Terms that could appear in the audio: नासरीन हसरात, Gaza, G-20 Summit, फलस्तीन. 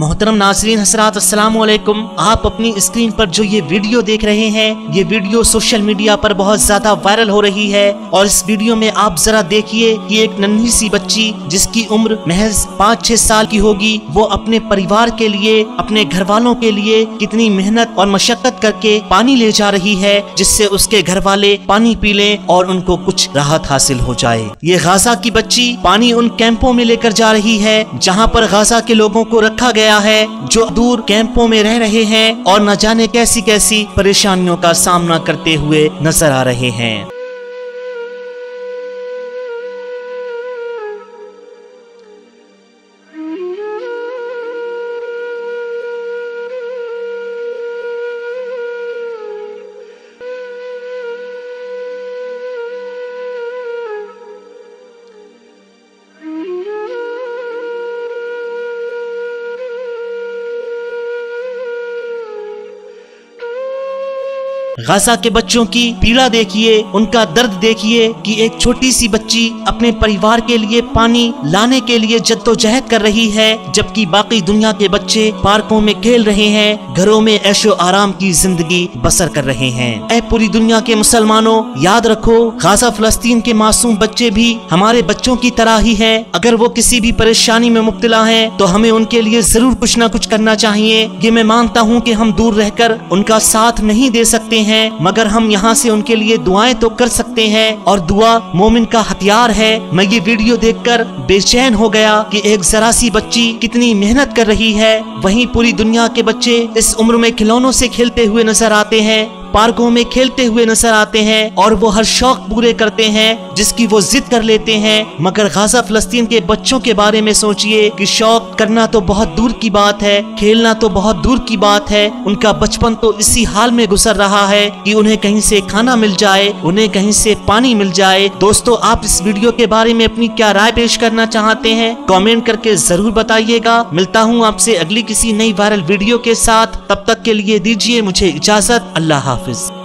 मोहतरम नासरीन हसरात, अस्सलाम वालेकुम। आप अपनी स्क्रीन पर जो ये वीडियो देख रहे हैं, ये वीडियो सोशल मीडिया पर बहुत ज्यादा वायरल हो रही है। और इस वीडियो में आप जरा देखिए कि एक नन्ही सी बच्ची जिसकी उम्र महज 5-6 साल की होगी, वो अपने परिवार के लिए, अपने घर वालों के लिए कितनी मेहनत और मशक्कत करके पानी ले जा रही है, जिससे उसके घर वाले पानी पी लें और उनको कुछ राहत हासिल हो जाए। ये गाजा की बच्ची पानी उन कैंपों में लेकर जा रही है जहाँ पर गाजा के लोगों को रखा गया है, जो दूर कैंपों में रह रहे हैं और न जाने कैसी कैसी परेशानियों का सामना करते हुए नजर आ रहे हैं। गाजा के बच्चों की पीड़ा देखिए, उनका दर्द देखिए कि एक छोटी सी बच्ची अपने परिवार के लिए पानी लाने के लिए जद्दोजहद कर रही है, जबकि बाकी दुनिया के बच्चे पार्कों में खेल रहे हैं, घरों में ऐशो आराम की जिंदगी बसर कर रहे हैं। ऐ पूरी दुनिया के मुसलमानों, याद रखो, गाजा फलस्तीन के मासूम बच्चे भी हमारे बच्चों की तरह ही है। अगर वो किसी भी परेशानी में मुब्तला है तो हमें उनके लिए जरूर कुछ न कुछ करना चाहिए। ये मैं मानता हूँ कि हम दूर रहकर उनका साथ नहीं दे सकते हैं, मगर हम यहाँ से उनके लिए दुआएं तो कर सकते हैं, और दुआ मोमिन का हथियार है। मैं ये वीडियो देखकर बेचैन हो गया कि एक जरा सी बच्ची कितनी मेहनत कर रही है, वहीं पूरी दुनिया के बच्चे इस उम्र में खिलौनों से खेलते हुए नजर आते हैं, पार्कों में खेलते हुए नजर आते हैं, और वो हर शौक पूरे करते हैं जिसकी वो जिद कर लेते हैं। मगर गाजा फलस्तीन के बच्चों के बारे में सोचिए कि शौक करना तो बहुत दूर की बात है, खेलना तो बहुत दूर की बात है। उनका बचपन तो इसी हाल में गुजर रहा है कि उन्हें कहीं से खाना मिल जाए, उन्हें कहीं से पानी मिल जाए। दोस्तों, आप इस वीडियो के बारे में अपनी क्या राय पेश करना चाहते हैं, कॉमेंट करके जरूर बताइएगा। मिलता हूँ आपसे अगली किसी नई वायरल वीडियो के साथ, तब तक के लिए दीजिए मुझे इजाजत। अल्लाह हाफिज।